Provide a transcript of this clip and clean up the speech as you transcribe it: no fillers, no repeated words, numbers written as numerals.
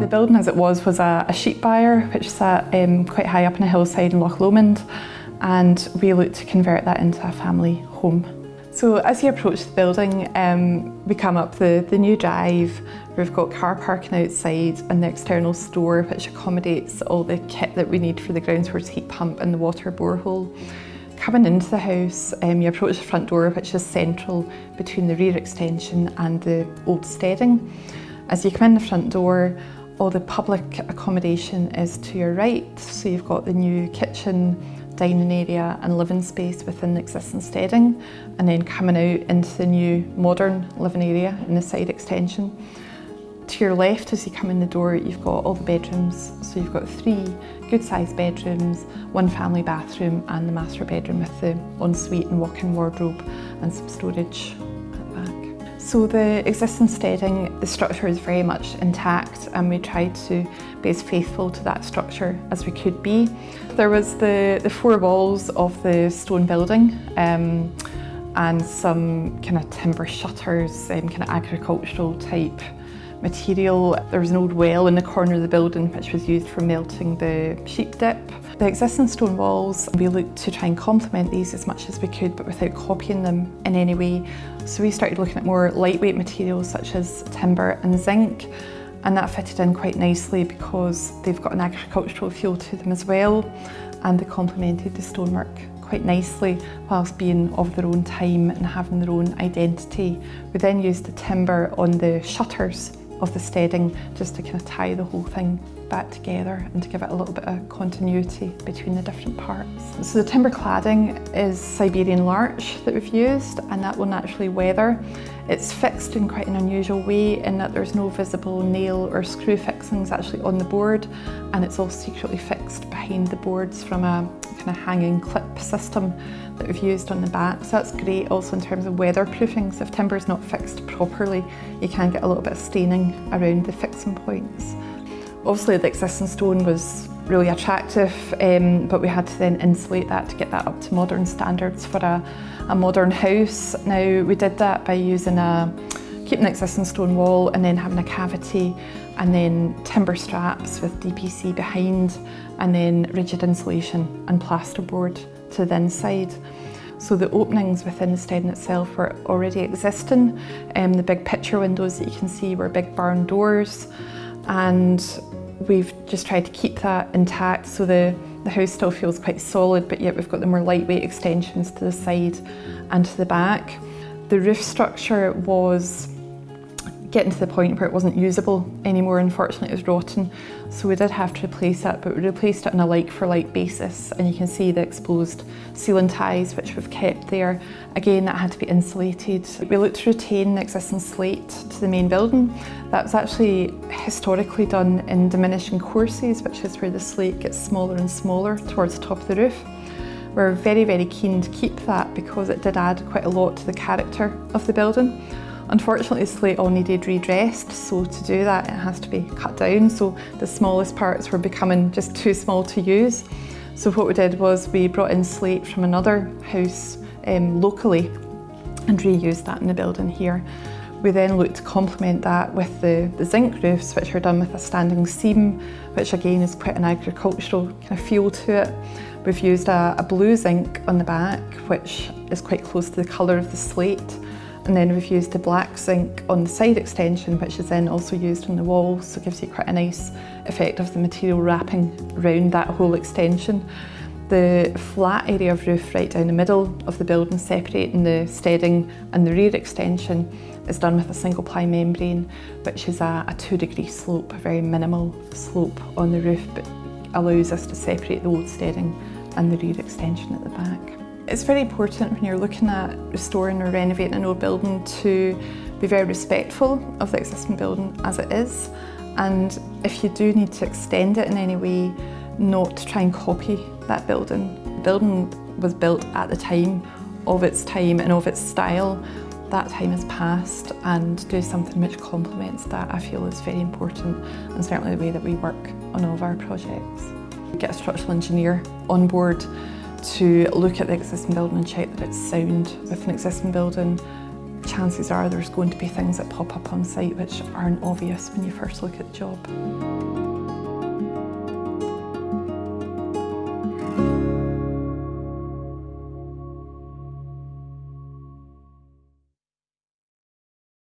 The building as it was a sheep byre which sat quite high up on a hillside in Loch Lomond, and we looked to convert that into a family home. So as you approach the building, we come up the new drive. We've got car parking outside and the external store which accommodates all the kit that we need for the ground source heat pump and the water borehole. Coming into the house, you approach the front door which is central between the rear extension and the old steading. As you come in the front door, all the public accommodation is to your right, so you've got the new kitchen, dining area and living space within the existing steading, and then coming out into the new modern living area in the side extension. To your left as you come in the door, you've got all the bedrooms, so you've got 3 good sized bedrooms, 1 family bathroom and the master bedroom with the ensuite and walk-in wardrobe and some storage. So the existing steading, the structure is very much intact, and we tried to be as faithful to that structure as we could be. There was the 4 walls of the stone building and some kind of timber shutters, kind of agricultural type material. There was an old well in the corner of the building which was used for melting the sheep dip. The existing stone walls, we looked to try and complement these as much as we could, but without copying them in any way. So we started looking at more lightweight materials such as timber and zinc, and that fitted in quite nicely because they've got an agricultural feel to them as well, and they complemented the stonework quite nicely whilst being of their own time and having their own identity. We then used the timber on the shutters of the steading just to kind of tie the whole thing back together and to give it a little bit of continuity between the different parts. So the timber cladding is Siberian larch that we've used, and that will naturally weather. It's fixed in quite an unusual way in that there's no visible nail or screw fixings actually on the board, and it's all secretly fixed behind the boards from a kind of hanging clip system that we've used on the back. So that's great also in terms of weatherproofing. So if timber's not fixed properly, you can get a little bit of staining around the fixing points. Obviously the existing stone was really attractive, but we had to then insulate that to get that up to modern standards for a modern house. Now we did that by using keeping the existing stone wall and then having a cavity and then timber straps with DPC behind, and then rigid insulation and plasterboard to the inside. So the openings within the steading itself were already existing. The big picture windows that you can see were big barn doors, and we've just tried to keep that intact, so the house still feels quite solid, but yet we've got the more lightweight extensions to the side and to the back. The roof structure was getting to the point where it wasn't usable anymore, unfortunately. It was rotten, so we did have to replace it, but we replaced it on a like-for-like basis, and you can see the exposed ceiling ties which we've kept there. Again, that had to be insulated. We looked to retain the existing slate to the main building. That was actually historically done in diminishing courses, which is where the slate gets smaller and smaller towards the top of the roof. We're very, very keen to keep that because it did add quite a lot to the character of the building. Unfortunately, the slate all needed redressed, so to do that it has to be cut down, so the smallest parts were becoming just too small to use. So what we did was we brought in slate from another house locally and reused that in the building here. We then looked to complement that with the zinc roofs, which are done with a standing seam, which again is quite an agricultural kind of feel to it. We've used a blue zinc on the back, which is quite close to the colour of the slate. And then we've used the black zinc on the side extension, which is then also used on the walls, so it gives you quite a nice effect of the material wrapping around that whole extension. The flat area of roof right down the middle of the building, separating the steading and the rear extension, is done with a single ply membrane, which is a 2-degree slope, a very minimal slope on the roof, but allows us to separate the old steading and the rear extension at the back. It's very important when you're looking at restoring or renovating an old building to be very respectful of the existing building as it is, and if you do need to extend it in any way, not to try and copy that building. The building was built at the time, of its time and of its style. That time has passed, and do something which complements that, I feel, is very important, and certainly the way that we work on all of our projects. Get a structural engineer on board to look at the existing building and check that it's sound. With an existing building, chances are there's going to be things that pop up on site which aren't obvious when you first look at the job.